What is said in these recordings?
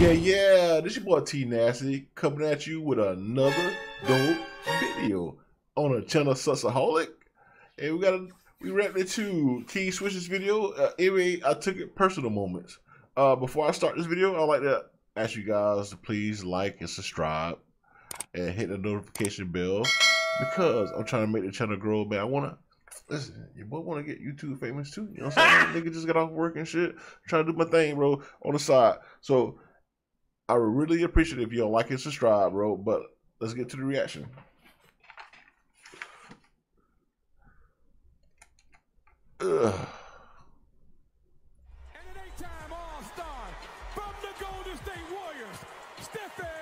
Yeah, this your boy T Nasty coming at you with another dope video on a channel Sussaholic. And we wrapped into King Swish's video, anyway, I took it personal moments. Before I start this video, I'd like to ask you guys to please like and subscribe and hit the notification bell because I'm trying to make the channel grow, man. I wanna listen, your boy wanna get YouTube famous too. You know what I'm saying? Nigga just got off work and shit. Trying to do my thing, bro, on the side. So I would really appreciate it if y'all like and subscribe, bro. But let's get to the reaction. Ugh.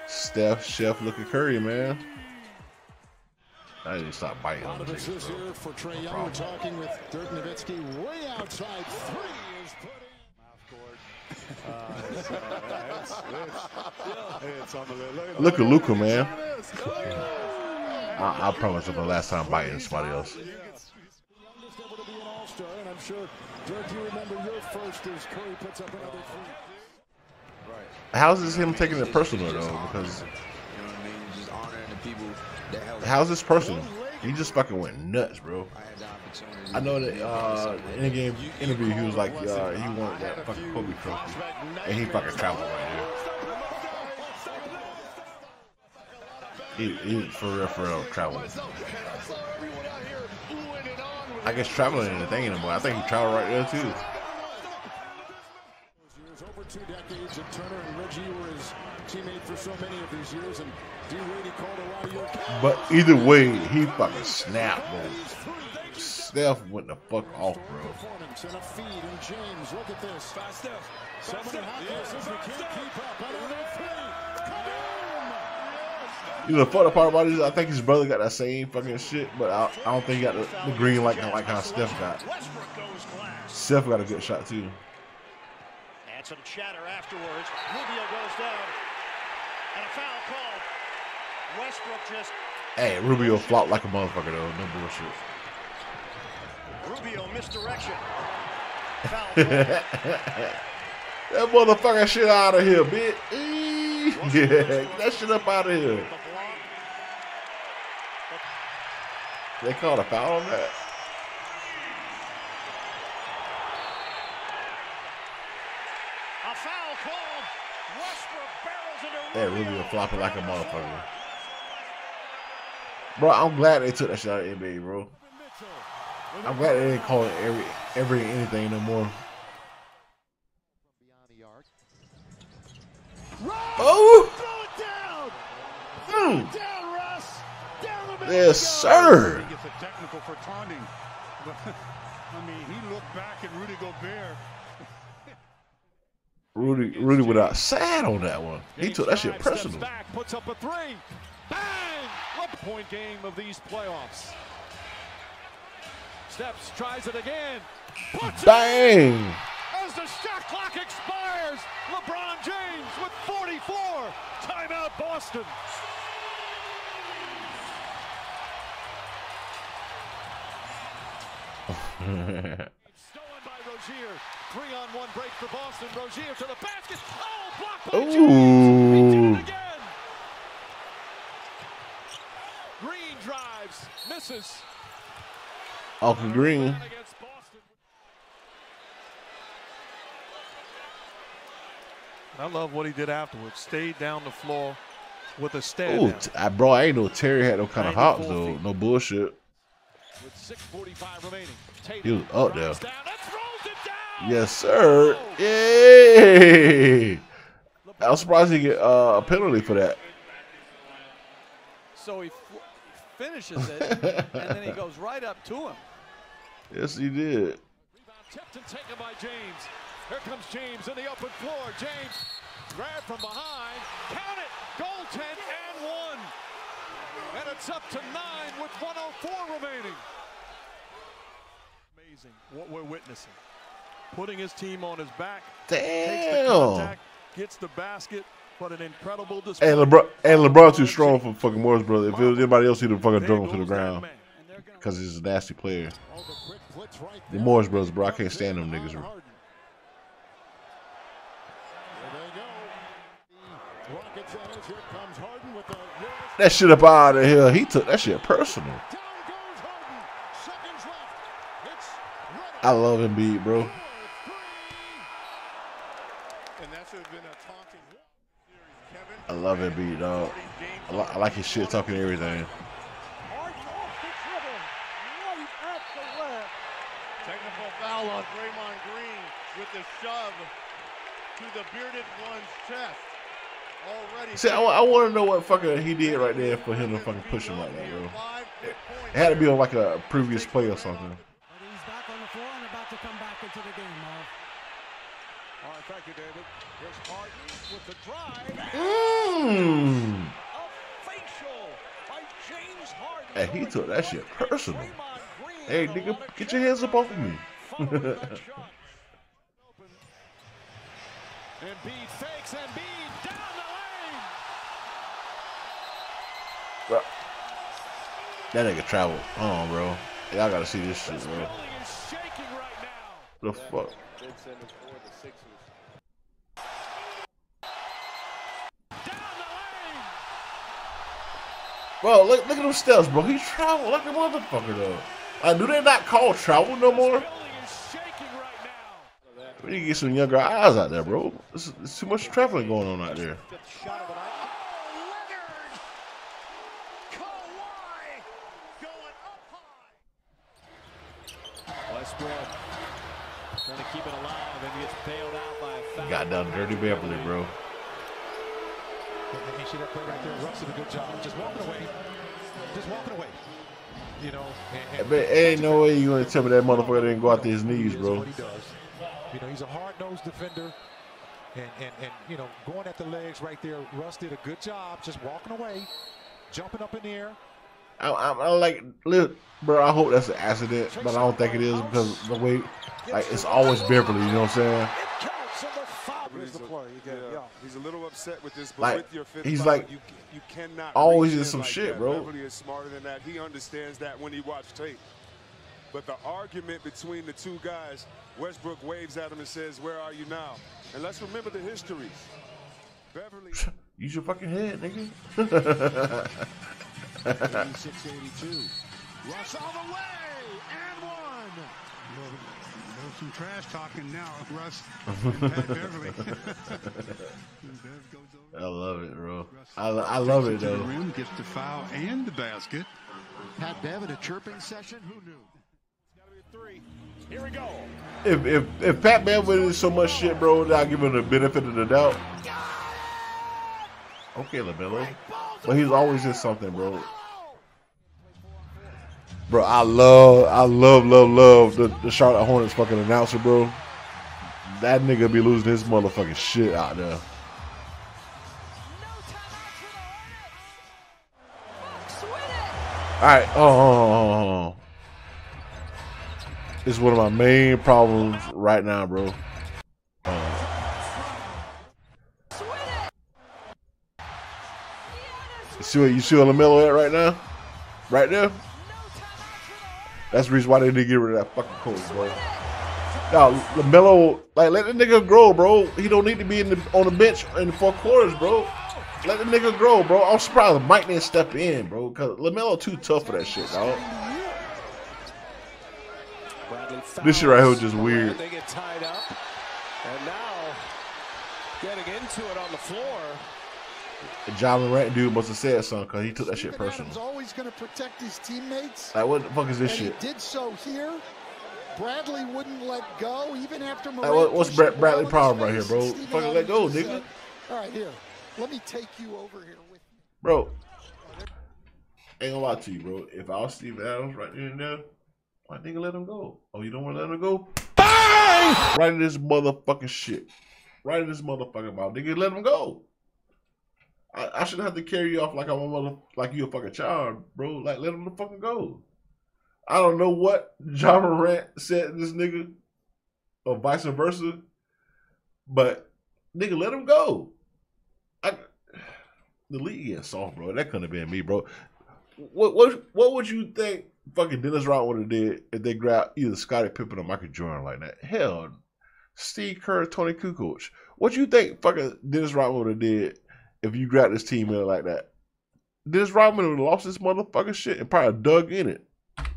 Steph, Chef, Luca, Curry, man. I need to stop biting on the niggas, bro. Here for Trae Young. We're talking with Dirk Nowitzki way outside. Three is put in. It's on the look at Luca, man. I promise it's the last time biting somebody else. And I'm sure, Dirk, you remember your first is Curry puts up another three. How's this him taking it personal though? Because you know what I mean? Just honoring the people that help. How's this personal? He just fucking went nuts, bro. I know that in a game interview he was like, he wanted that fucking Kobe trophy, and he fucking traveled right here. He for real traveling. I guess traveling ain't a thing anymore. I think he traveled right there too. Over 2 decades, and Turner and Reggie were his teammate for so many of these years. And D. Wade called a lot of your. But either way, he fucking snapped, bro. Steph went the fuck off, bro. And a feed, and James, look at this. By Steph. Someone hot there says we can't keep up. I don't know. You know, the funny part about it is I think his brother got that same fucking shit, but I don't think he got the green like how Steph got. Steph got a good shot, too. And some chatter afterwards. Rubio goes down. And a foul called. Westbrook just... Hey, Rubio flopped like a motherfucker, though. No bullshit. Rubio misdirection. Foul. That motherfucker shit out of here, bitch. Yeah, get that shit up out of here. They called a foul on that. A foul called. Westbrook barrels into. That Rubio flopping like a motherfucker. Bro, I'm glad they took that shot out of the NBA, bro. I'm glad they didn't call it every anything no more. Oh! Yes, sir. Gets a technical for taunting. But, I mean, he looked back at Rudy Gobert. Rudy without sad on that one. He took that shit personal. Back, puts up a three. Bang! What point game of these playoffs? Steps tries it again. Puts bang! It. As the shot clock expires, LeBron James with 44. Timeout, Boston. Stolen by Rozier. 3-on-1 break for Boston. Rozier to the basket. Oh, blocked by James. He did it again. Green drives, misses. Off of Green. I love what he did afterwards. Stayed down the floor with a stand. Oh, bro, I ain't know Terry had no kind of hops though. No bullshit. With 6:45 remaining, he was up there. Yes, sir. Yay! I'm surprised he get a penalty for that. So he finishes it, and then he goes right up to him. Yes, he did. Rebound tipped and taken by James. Here comes James in the open floor. James grabbed from behind. Count it. Goal 10 and one. And it's up to 9 with 1:04 remaining. Amazing what we're witnessing. Putting his team on his back. Damn. Takes the contact, gets the basket, but an incredible display. And LeBron too strong for fucking Morris, brother. If it was anybody else, he'd have fucking drunk him to the ground. Because he's a nasty player. The Morris brothers, bro. I can't stand them niggas. That shit up out of here. He took that shit personal. I love Embiid, bro. I love Embiid, dog. I like his shit talking and everything. Technical foul on Draymond Green with the shove to the bearded one's chest. Already. See, I want to know what fucking he did right there for him to fucking push him like that, bro. It had to be on like a previous play or something. To the game, all right, thank you, David. Here's Harden with the drive. A facial by James Harden. And he took that shit personal. Hey, nigga, get your hands up off of me. Embiid fakes, Embiid down the lane. That nigga traveled on, bro. Y'all gotta see this shit, bro. The fuck? Bro, look at them steps, bro. He traveled like a motherfucker, though. Like, do they not call travel no more? We need to get some younger eyes out there, bro. There's too much traveling going on out there. Trying to keep it alive and gets bailed out by a foul. Got down dirty Beverly, bro. Making sure that play right there. Russ did a good job. Just walking away. Just walking away. You know. But ain't no way you gonna tell me that motherfucker didn't go out to his knees, bro. What he does. You know, he's a hard-nosed defender, and you know, going at the legs right there. Russ did a good job. Just walking away, jumping up in the air. I like, look, bro, I hope that's an accident, but I don't think it is because the way, like, it's always Beverly, you know what I'm saying? He's a little upset with this, but with your fifth, he's like, you cannot always in some shit, bro. Beverly is smarter than that. He understands that when he watched tape. But the argument between the two guys, Westbrook waves at him and says, "Where are you now?" And let's remember the history. Beverly, use your fucking head, nigga. 86-82. Russ all the way and one. There's some trash talking now, Russ and Pat Beverly. I love it, bro. I love it though. Rim, gets the foul and the basket. Pat Bev in a chirping session. Who knew? It's gotta be a three. Here we go. If Pat Beverly did so much shit, bro, I'll give him the benefit of the doubt. Okay, LaMelo. But he's always just something, bro. Bro, I love the Charlotte Hornets fucking announcer, bro. That nigga be losing his motherfucking shit out there. Alright, oh. It's one of my main problems right now, bro. You see what LaMelo at right now? Right there? That's the reason why they didn't get rid of that fucking coach, bro. Now, LaMelo, like, let the nigga grow, bro. He don't need to be on the bench in the fourth quarters, bro. Let the nigga grow, bro. I'm surprised Mike didn't step in, bro, because LaMelo too tough for that shit, dog. This shit right here was just weird. They get tied up, and now getting into it on the floor. Ja Morant dude must have said something because he took that shit personal. Adams always going to protect his teammates. Like, what the fuck is this shit? He did so here. Bradley wouldn't let go even after Morant. Like, what's Bradley's problem right here, bro? Fucking let go, nigga. All right, here. Let me take you over here with me. Bro, ain't gonna lie to you, bro. If I was Steve Adams right there and there, why nigga let him go? Oh, you don't want to let him go? Bang! Right in this motherfucking shit. Right in this motherfucking mouth. Nigga, let him go. I shouldn't have to carry you off like I'm a mother, like you a fucking child, bro. Like, let him the fucking go. I don't know what Ja Morant said to this nigga, or vice versa, but nigga, let him go. The league is soft, bro. That couldn't have been me, bro. What would you think fucking Dennis Rodman would have did if they grabbed either Scottie Pippen or Michael Jordan like that? Hell, Steve Kerr, Tony Kukoc. What you think fucking Dennis Rodman would have did if you got this team in like that. Dennis Rodman would have lost this motherfucking shit and probably dug in it.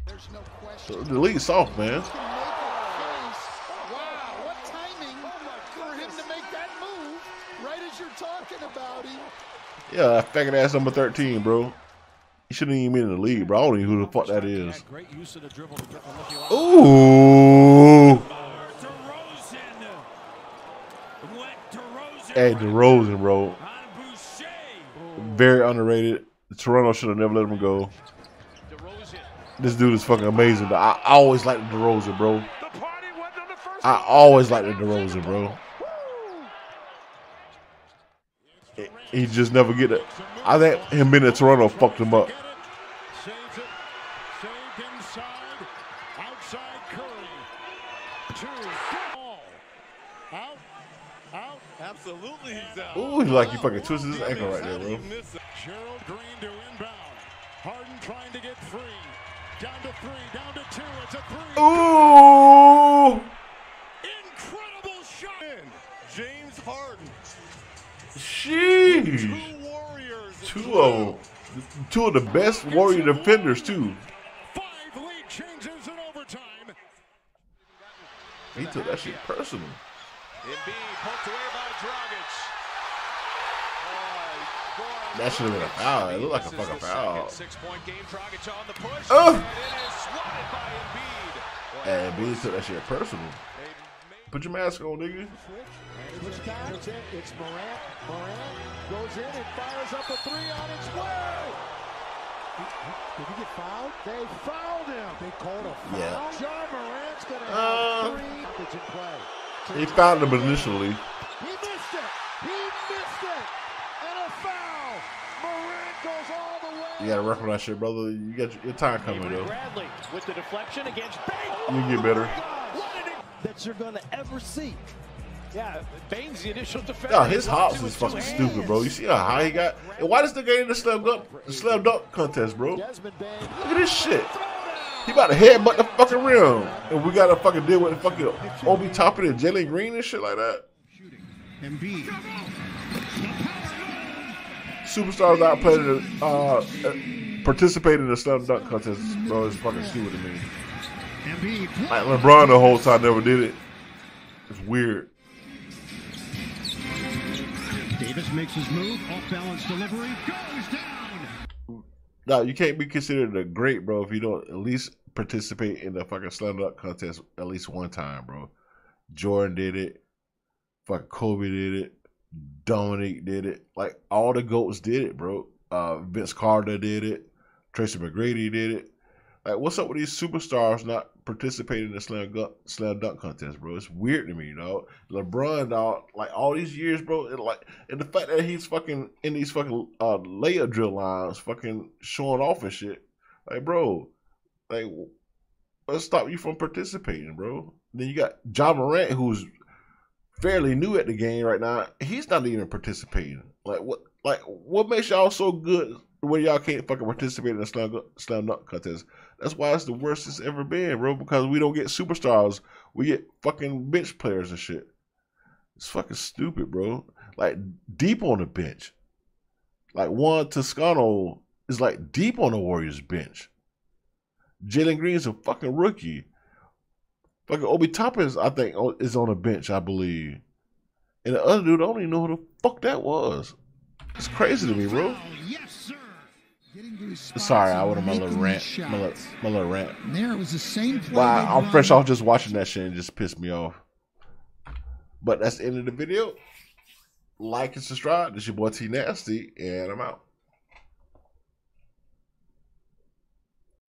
There's no question. The league's off, man. Yeah, that faggot ass number 13, bro. He shouldn't even been in the league, bro. I don't even know who the fuck that is. Ooh. Hey, DeRozan, bro. Very underrated. Toronto should have never let him go. This dude is fucking amazing. I always liked DeRozan, bro. I always liked DeRozan, bro. He just never get it. I think him being in Toronto fucked him up. Ooh, he's like he fucking twisted his ankle right there, bro. Green to inbound. Harden trying to get free. Down to three, down to two. It's a three. Ooh! Incredible shot. James Harden. Sheesh. Two of the best Warrior defenders, too. 5 lead changes in overtime. He took that shit personal. Embiid poked away by Dragic. That should have been a foul. It looked like a fucking foul. 6-point game. Dragic on the push. Oh! And it is swatted by Embiid. And Embiid took that shit personal. Put your mask on, nigga. It's Morant. Morant goes in and fires up a three on its way. Did he get fouled? They fouled him. They called a foul. Yeah. Ja Morant's going to have 3. It's in play. He fouled him initially. He missed it. He missed it. And a foul. Morant goes all the way. You got to work on that shit, brother. You got your time coming, though. Avery Bradley with the deflection against Bain. You get better. That you're gonna ever see. Yeah, Bane's the initial defense. No, his hops is fucking stupid, bro. You see how high he got? And why does the game in the slam dunk contest, bro? Look at this shit. He about to headbutt the fucking rim, and we gotta fucking deal with the fucking Obi Toppin and Jalen Green and shit like that. Embiid. Superstars outplayed and participated in the slam dunk contest, bro. It's fucking stupid to me. Like LeBron the whole time never did it. It's weird. Davis makes his move, off balance delivery, goes down. No, you can't be considered a great, bro, if you don't at least participate in the fucking slam dunk contest at least one time, bro. Jordan did it. Fucking Kobe did it. Dominic did it. Like all the GOATs did it, bro. Vince Carter did it. Tracy McGrady did it. Like, what's up with these superstars not participating in the slam dunk contest, bro? It's weird to me, you know. LeBron, dog, like all these years, bro, and the fact that he's fucking in these fucking layup drill lines, fucking showing off and shit. Like, bro, like, let's stop you from participating, bro. Then you got Ja Morant, who's fairly new at the game right now. He's not even participating. Like, what makes y'all so good? When y'all can't fucking participate in the slam dunk contest. That's why it's the worst it's ever been, bro, because we don't get superstars. We get fucking bench players and shit. It's fucking stupid, bro. Like, deep on the bench. Like, Juan Toscano is, like, deep on the Warriors bench. Jalen Green's a fucking rookie. Fucking Obi Toppin, I think, is on the bench, I believe. And the other dude, I don't even know who the fuck that was. It's crazy to me, bro. Sorry, I went on my little rant. There it was the same play. Wow, I'm fresh off just watching that shit and just pissed me off. But that's the end of the video. Like and subscribe. This is your boy T Nasty, and I'm out.